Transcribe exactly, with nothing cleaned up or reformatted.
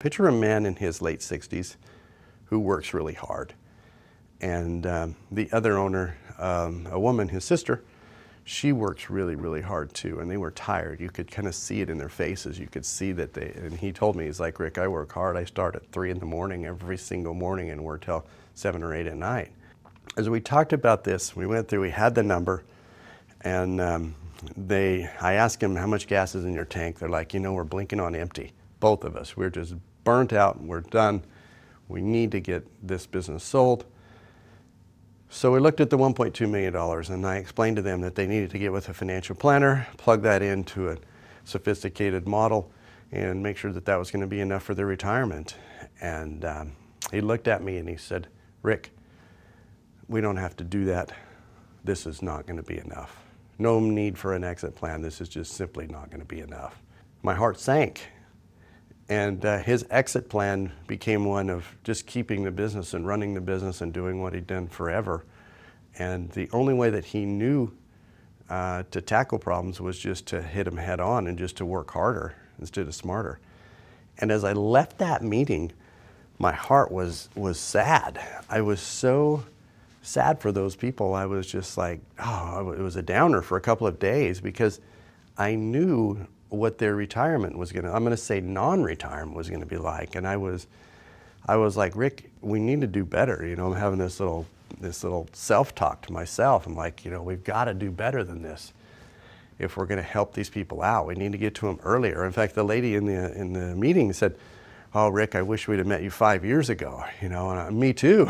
Picture a man in his late sixties who works really hard, and um, the other owner, um, a woman, his sister, she works really, really hard too, and they were tired. You could kind of see it in their faces. You could see that they, and he told me, he's like, "Rick, I work hard. I start at three in the morning every single morning and work till seven or eight at night." As we talked about this, we went through, we had the number, and um, they, I asked him, "How much gas is in your tank?" They're like, "You know, we're blinking on empty. Both of us, we're just burnt out, we're done. We need to get this business sold." So we looked at the one point two million dollars, and I explained to them that they needed to get with a financial planner, plug that into a sophisticated model, and make sure that that was going to be enough for their retirement. And um, he looked at me and he said, "Rick, we don't have to do that. This is not going to be enough. No need for an exit plan. This is just simply not going to be enough." My heart sank. And uh, his exit plan became one of just keeping the business and running the business and doing what he'd done forever. And the only way that he knew uh, to tackle problems was just to hit them head on and just to work harder instead of smarter. And as I left that meeting, my heart was, was sad. I was so sad for those people. I was just like, oh, it was a downer for a couple of days, because I knew what their retirement was going to, I'm going to say non-retirement was going to be like. And I was, I was like, "Rick, we need to do better." You know, I'm having this little, this little self-talk to myself. I'm like, you know, we've got to do better than this. If we're going to help these people out, we need to get to them earlier. In fact, the lady in the, in the meeting said, "Oh, Rick, I wish we'd have met you five years ago." You know, and I, me too.